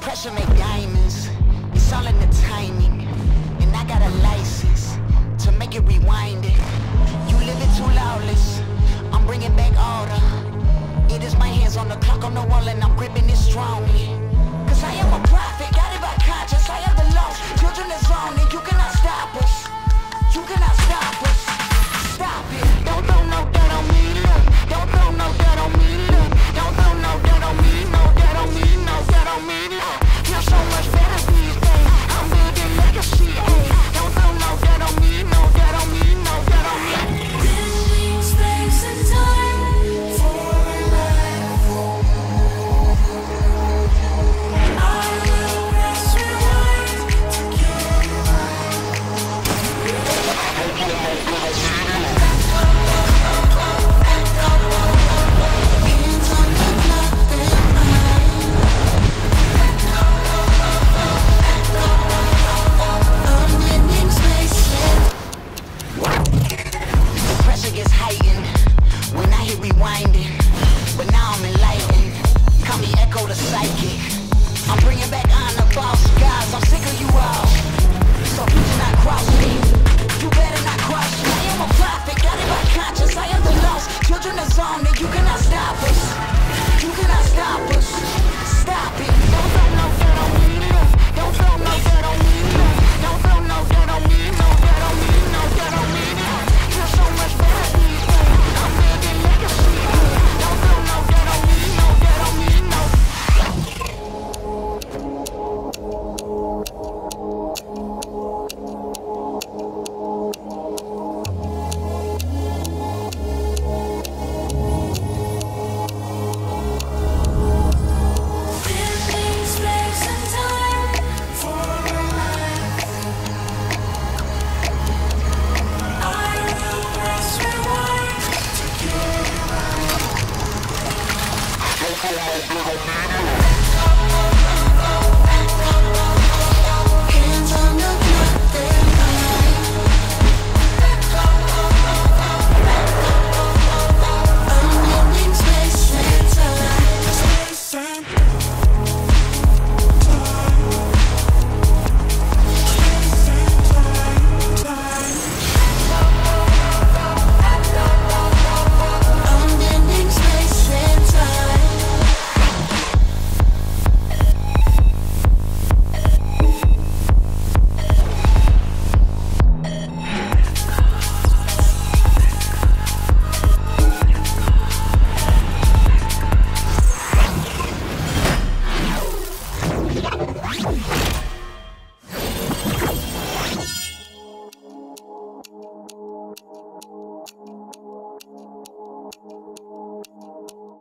Pressure may die.